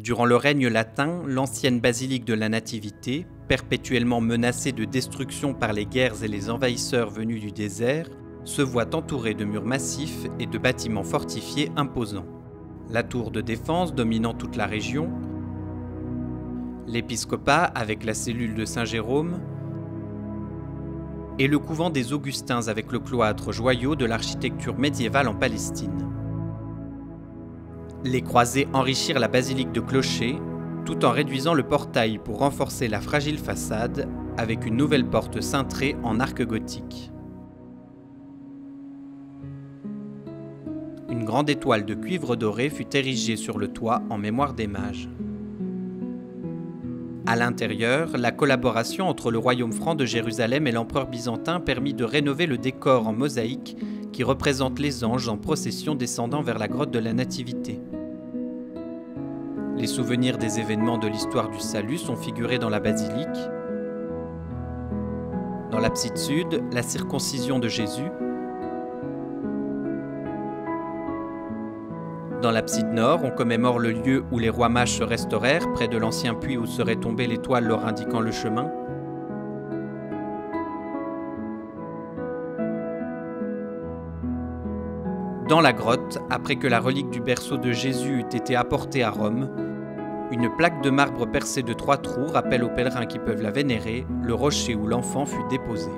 Durant le règne latin, l'ancienne basilique de la Nativité, perpétuellement menacée de destruction par les guerres et les envahisseurs venus du désert, se voit entourée de murs massifs et de bâtiments fortifiés imposants. La tour de défense dominant toute la région, l'épiscopat avec la cellule de Saint-Jérôme, et le couvent des Augustins avec le cloître joyau de l'architecture médiévale en Palestine. Les croisés enrichirent la basilique de clocher, tout en réduisant le portail pour renforcer la fragile façade avec une nouvelle porte cintrée en arc gothique. Une grande étoile de cuivre doré fut érigée sur le toit en mémoire des mages. À l'intérieur, la collaboration entre le royaume franc de Jérusalem et l'empereur byzantin permit de rénover le décor en mosaïque qui représente les anges en procession descendant vers la grotte de la Nativité. Les souvenirs des événements de l'histoire du salut sont figurés dans la basilique. Dans l'abside sud, la circoncision de Jésus. Dans l'abside nord, on commémore le lieu où les rois mages se restaurèrent, près de l'ancien puits où serait tombée l'étoile leur indiquant le chemin. Dans la grotte, après que la relique du berceau de Jésus eut été apportée à Rome, une plaque de marbre percée de 3 trous rappelle aux pèlerins qui peuvent la vénérer le rocher où l'enfant fut déposé.